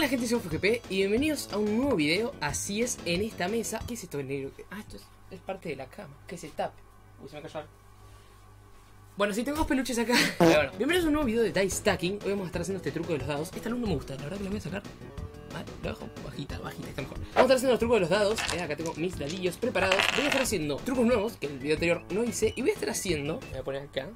Hola gente, soy BoffeGP y bienvenidos a un nuevo video. Así es, en esta mesa. ¿Qué es esto en negro? Ah, esto es parte de la cama. ¿Qué es el tap? Uy, se me cayó algo. Bueno, sí, tengo dos peluches acá. Pero bueno, bienvenidos a un nuevo video de Dice Stacking. Hoy vamos a estar haciendo este truco de los dados. Esta luz no me gusta, la verdad que la voy a sacar. Vale, lo dejo bajita, está mejor. Vamos a estar haciendo los trucos de los dados. Acá tengo mis dadillos preparados. Voy a estar haciendo trucos nuevos que en el video anterior no hice. Y voy a estar haciendo... Me voy a poner acá.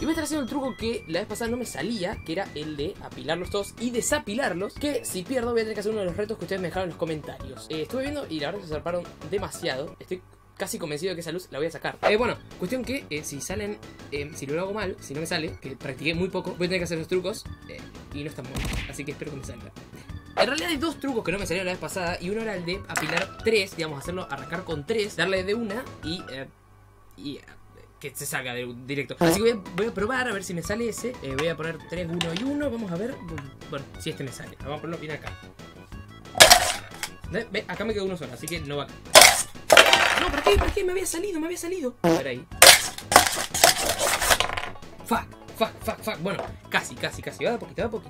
Y voy a estar haciendo el truco que la vez pasada no me salía, que era el de apilarlos todos y desapilarlos, que si pierdo voy a tener que hacer uno de los retos que ustedes me dejaron en los comentarios. Estuve viendo y la verdad que se zarparon demasiado. Estoy casi convencido de que esa luz la voy a sacar. Bueno, cuestión que si salen, si lo hago mal, si no me sale, que practiqué muy poco, voy a tener que hacer los trucos y no están buenos, así que espero que me salga. En realidad hay dos trucos que no me salieron la vez pasada y uno era el de apilar 3, digamos, hacerlo arrancar con 3, darle de una y que se salga de directo. Así que voy a probar a ver si me sale ese. Voy a poner 3, 1 y 1. Vamos a ver. Bueno, si este me sale. Vamos a ponerlo bien acá. Ve, acá me quedó uno solo, así que no va. No, ¿por qué? ¿Por qué? Me había salido. A ver ahí. Fuck. Bueno, casi. Va de poquito.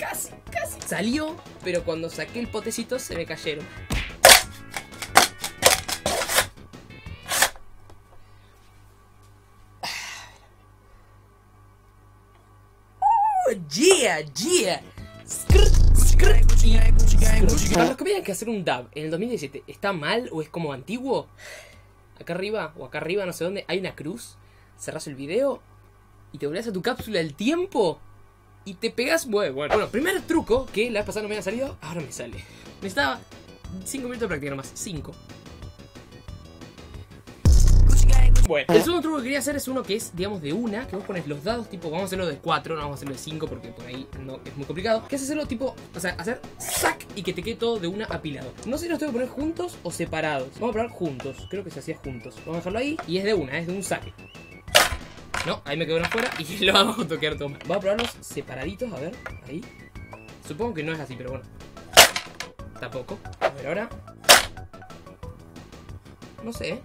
Casi. Salió, pero cuando saqué el potecito se me cayeron. Yeah. Para los que vean que hacer un dab en el 2017 está mal o es como antiguo, acá arriba o acá arriba, no sé dónde, hay una cruz. Cerrás el video y te volvés a tu cápsula del tiempo y te pegás. Bueno, primer truco que la vez pasada no me había salido, ahora me sale. Necesitaba 5 minutos de práctica nomás, 5. Bueno, el segundo truco que quería hacer es uno que es, digamos, de una, que vos pones los dados, tipo, vamos a hacerlo de 4, no vamos a hacerlo de 5 porque por ahí no es muy complicado. Que es hacerlo tipo, o sea, hacer sac y que te quede todo de una apilado. No sé si los tengo que poner juntos o separados. Vamos a probar juntos, creo que se hacía juntos. Vamos a dejarlo ahí y es de una, es de un saque. No, ahí me quedó uno afuera y lo vamos a tocar todo mal. Vamos a probarlos separaditos, a ver, ahí. Supongo que no es así, pero bueno. Tampoco. A ver ahora. No sé.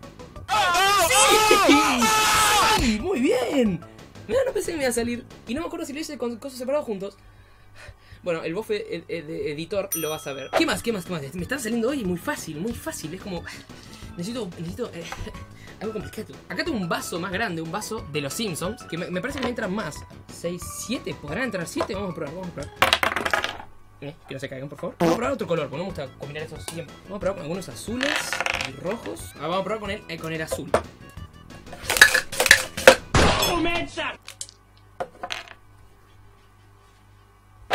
¡Sí! ¡Muy bien! No pensé que me iba a salir. Y no me acuerdo si lo hice con cosas separadas juntos. Bueno, el bofe editor lo va a saber. ¿Qué más? Me están saliendo hoy muy fácil. Es como... Necesito algo complicado. Acá tengo un vaso más grande, un vaso de los Simpsons, que me parece que me entran más. 6, 7, ¿podrán entrar 7? Vamos a probar. Que no se caigan, por favor. Vamos a probar otro color, porque no me gusta combinar estos siempre. Vamos a probar con algunos azules y rojos. Ahora vamos a probar con el azul.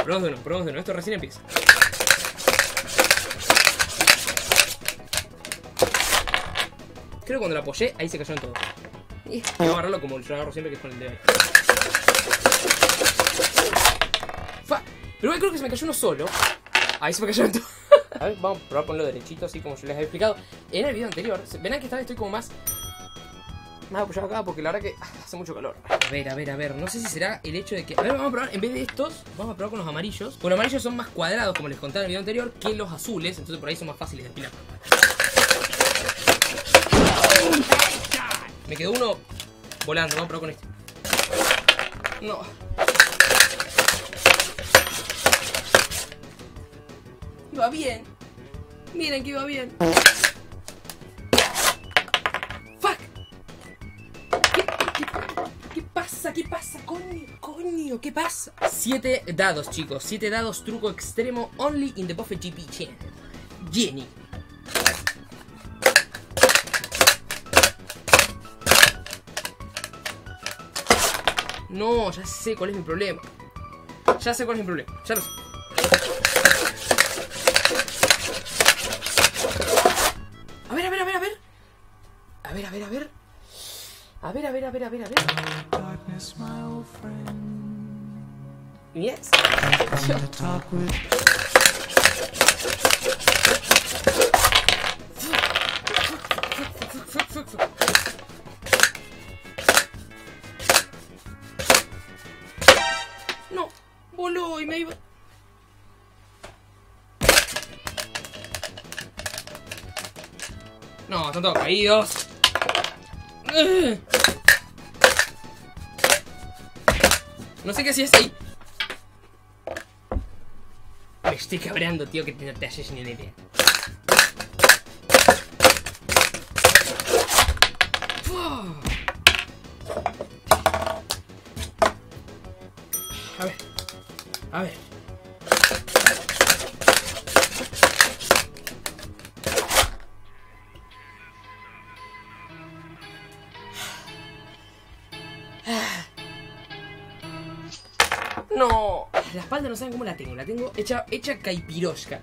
Probamos de uno. Esto recién empieza. Creo que cuando lo apoyé, ahí se cayeron todos. Y voy a agarrarlo como yo agarro siempre, que es con el dedo ahí. Pero creo que se me cayó uno solo. Ahí se me cayó todo. A ver, vamos a probar ponerlo derechito, así como yo les había explicado en el video anterior. Verán que esta vez estoy como más apoyado acá, porque la verdad que hace mucho calor. A ver, no sé si será el hecho de que... A ver, vamos a probar, en vez de estos, vamos a probar con los amarillos. Porque los amarillos son más cuadrados, como les conté en el video anterior, que los azules. Entonces por ahí son más fáciles de apilar. Me quedó uno volando, vamos a probar con este. No. Iba bien. Miren que iba bien. ¡Fuck! ¿Qué pasa? Coño, ¿qué pasa? 7 dados, chicos. 7 dados, truco extremo. Only in the BoffeGP channel. Jenny. No, ya sé cuál es mi problema. Ya lo sé. A ver. Yes. No, voló y me iba. No, están todos caídos. No sé qué hacía así. Me estoy cabreando, tío, que no te haces ni una idea. A ver, a ver. No, la espalda no saben cómo la tengo hecha caipirosca.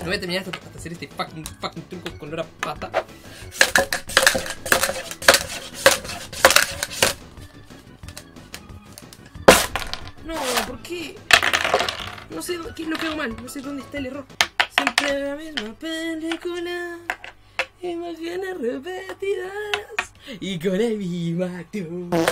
No voy a terminar hasta hacer este fucking truco con olor a pata. No, ¿por qué? No sé qué es lo que hago mal, no sé dónde está el error. Siempre la misma película, imágenes repetidas y con el mismo actor.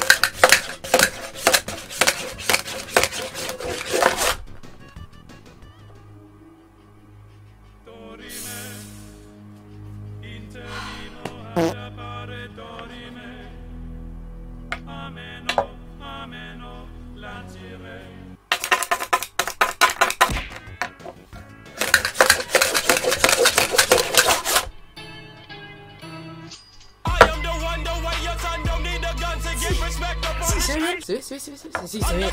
Sí, se ve.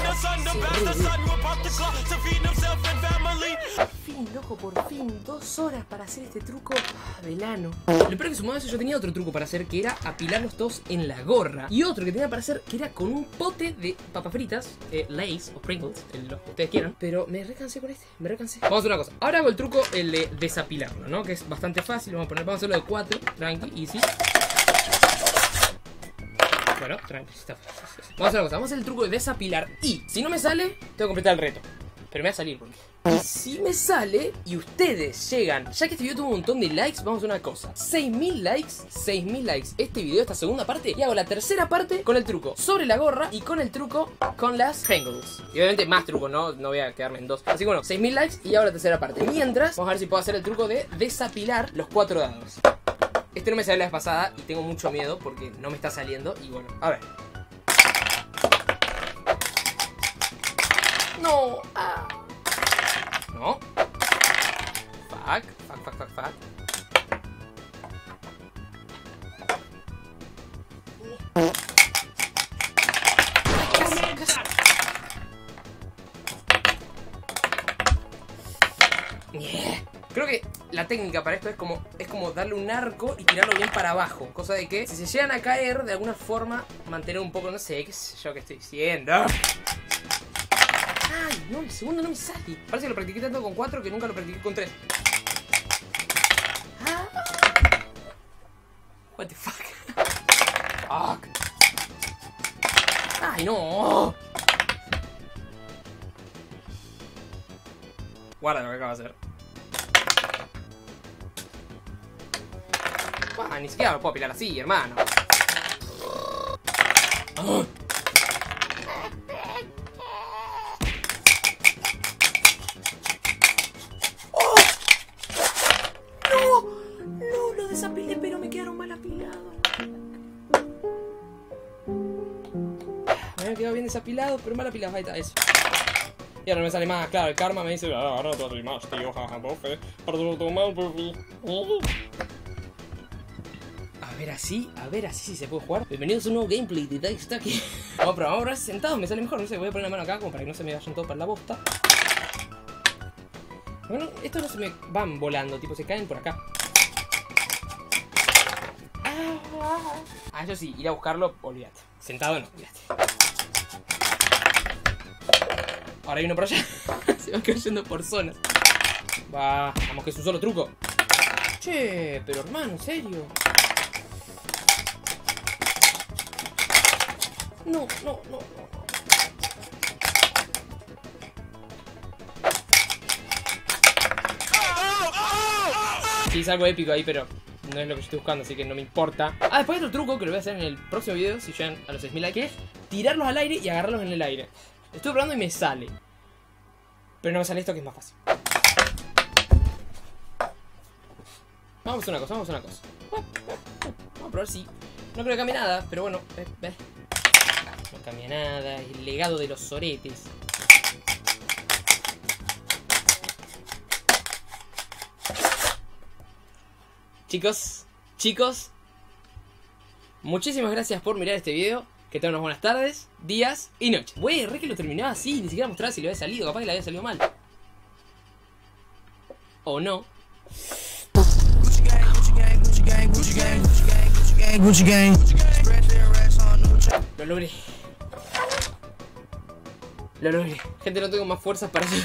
Por fin, loco, por fin. 2 horas para hacer este truco velano. Lo peor que sumado a eso, yo tenía otro truco para hacer, que era apilarlos todos en la gorra. Y otro que tenía para hacer, que era con un pote de papas fritas, Lays o Pringles, los que ustedes quieran. Pero me recansé con este, me recansé. Vamos a hacer una cosa. Ahora hago el truco, el de desapilarlo, ¿no? Que es bastante fácil. Vamos a poner, vamos a hacerlo de 4. Tranqui, easy. Bueno, tranquilo, está fácil. Vamos a hacer una cosa, vamos a hacer el truco de desapilar. Y si no me sale, tengo que completar el reto. Pero me va a salir, porque si me sale y ustedes llegan, ya que este video tuvo un montón de likes, vamos a hacer una cosa: 6.000 likes este video, esta segunda parte. Y hago la tercera parte con el truco sobre la gorra y con el truco con las Pringles. Y obviamente más trucos, ¿no? No voy a quedarme en 2. Así que bueno, 6.000 likes y hago la tercera parte. Mientras, vamos a ver si puedo hacer el truco de desapilar los 4 dados. Este no me salió la vez pasada y tengo mucho miedo porque no me está saliendo. Y bueno, a ver. No. Ah. No. Fuck. Yeah. Creo que la técnica para esto es como darle un arco y tirarlo bien para abajo. Cosa de que si se llegan a caer, de alguna forma mantener un poco, no sé, qué sé yo que estoy diciendo. Ay, no, el segundo no me sale. Parece que lo practiqué tanto con 4 que nunca lo practiqué con 3. What the fuck? Fuck. Ay, no. Guarda lo que acabo de hacer. Ah, ni siquiera lo puedo apilar así, hermano. Oh. Oh. No, lo desapilé, pero me quedaron mal apilados. Me había quedado bien desapilado, pero mal apilado. Ahí está, eso. Y ahora no me sale más, claro, el karma me dice: ahora no te sale más, tío, jaja, bofe. Perdón, toma, bofe. A ver así si se puede jugar. Bienvenidos a un nuevo gameplay de Dice Stacking. Vamos a probar, sentado, me sale mejor, no sé, voy a poner la mano acá como para que no se me vayan todos para la bosta. Bueno, estos no se me van volando, tipo se caen por acá. Ah, eso sí, ir a buscarlo, olvídate. Sentado no, olvídate. Ahora hay uno por allá. Se van cayendo por zonas. Va, vamos que es un solo truco. Che, pero hermano, en serio. No. Sí, es algo épico ahí, pero no es lo que yo estoy buscando, así que no me importa. Ah, después hay otro truco que lo voy a hacer en el próximo video, si llegan a los 6.000 likes, que es tirarlos al aire y agarrarlos en el aire. Estoy probando y me sale. Pero no me sale esto, que es más fácil. Vamos a una cosa, vamos a una cosa. Vamos a probar si... No creo que cambie nada, pero bueno. No cambia nada. El legado de los soretes. Chicos, chicos, muchísimas gracias por mirar este video. Que tengan unas buenas tardes, días y noches. Güey, re que lo terminaba así, ni siquiera mostraba si le había salido. Capaz que le había salido mal. O no. Lo logré. Lo logré. Gente, no tengo más fuerzas para hacer,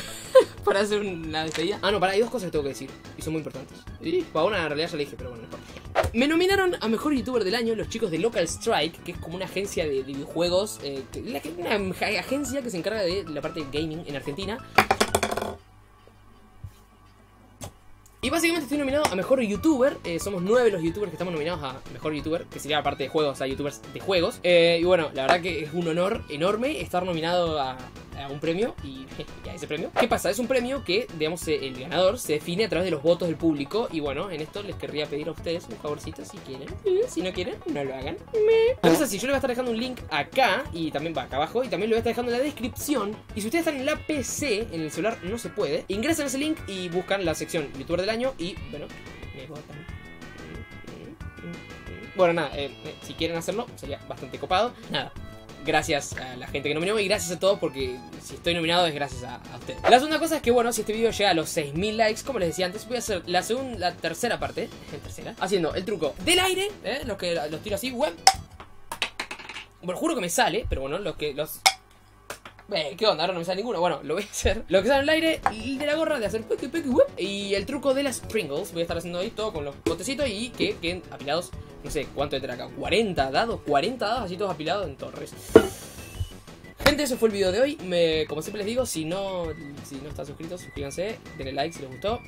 para hacer una despedida. Ah, no, pará, hay dos cosas que tengo que decir. Y son muy importantes. Y para una, en realidad ya le dije, pero bueno, no importa. Me nominaron a Mejor Youtuber del Año los chicos de Local Strike, que es como una agencia de videojuegos, una agencia que se encarga de la parte de gaming en Argentina. Y básicamente estoy nominado a Mejor Youtuber. Somos 9 los youtubers que estamos nominados a Mejor Youtuber, que sería aparte de juegos, a youtubers de juegos. Y bueno, la verdad que es un honor enorme estar nominado a un premio y a ese premio. ¿Qué pasa? Es un premio que, digamos, el ganador se define a través de los votos del público. Y bueno, en esto les querría pedir a ustedes un favorcito si quieren. Si no quieren, no lo hagan. Entonces así, yo les voy a estar dejando un link acá y también va acá abajo. Y también lo voy a estar dejando en la descripción. Y si ustedes están en la PC, en el celular no se puede, ingresan a ese link y buscan la sección Youtuber del Año y, bueno, me votan. Bueno, nada, si quieren hacerlo sería bastante copado. Nada. Gracias a la gente que nominó y gracias a todos porque si estoy nominado es gracias a ustedes. La segunda cosa es que, bueno, si este video llega a los 6.000 likes, como les decía antes, voy a hacer la tercera parte, haciendo el truco del aire, los tiro así, web. Bueno, juro que me sale, pero bueno, ¿qué onda? Ahora no me sale ninguno. Bueno, lo voy a hacer. Lo que sale en el aire, el de la gorra, de hacer peque, peque, web. Y el truco de las Pringles. Voy a estar haciendo ahí todo con los botecitos y que queden apilados. No sé cuánto entra acá. 40 dados. 40 dados así todos apilados en torres. Gente, eso fue el video de hoy. Como siempre les digo, si no están suscritos, suscríbanse. Denle like si les gustó.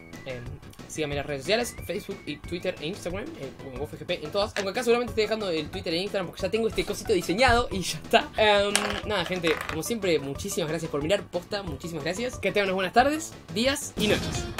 Síganme en las redes sociales, Facebook y Twitter e Instagram, como BoffeGP en todas. Aunque acá seguramente estoy dejando el Twitter e Instagram porque ya tengo este cosito diseñado y ya está. Nada, gente, como siempre, muchísimas gracias por mirar. Posta, muchísimas gracias. Que tengan unas buenas tardes, días y noches.